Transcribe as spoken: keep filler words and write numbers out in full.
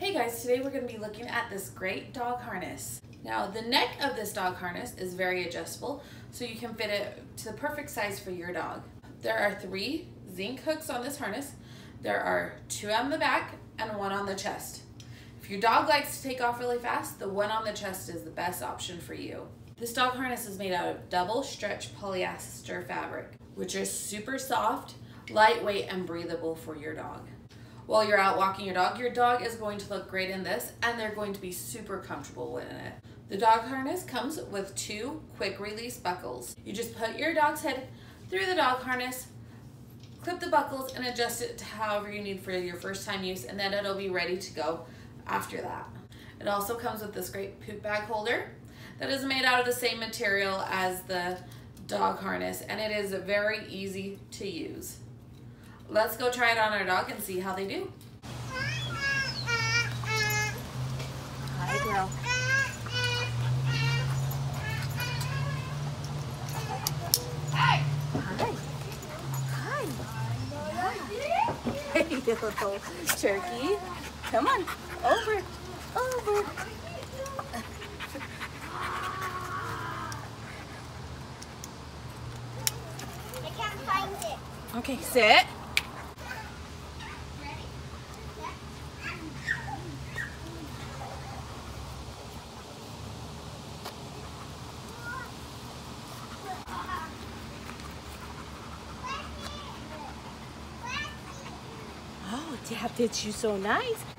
Hey guys, today we're going to be looking at this great dog harness. Now the neck of this dog harness is very adjustable, so you can fit it to the perfect size for your dog. There are three zinc hooks on this harness. There are two on the back and one on the chest. If your dog likes to take off really fast, the one on the chest is the best option for you. This dog harness is made out of double stretch polyester fabric, which is super soft, lightweight, and breathable for your dog. While you're out walking your dog, your dog is going to look great in this, and they're going to be super comfortable in it. The dog harness comes with two quick release buckles. You just put your dog's head through the dog harness, clip the buckles, and adjust it to however you need for your first time use, and then it'll be ready to go after that. It also comes with this great poop bag holder that is made out of the same material as the dog harness, and it is very easy to use. Let's go try it on our dog and see how they do. Hi, girl. Hi. Hi. Hi. Hey, you little turkey. Come on, over, over. I can't find it. Okay, sit. Dad did you so nice.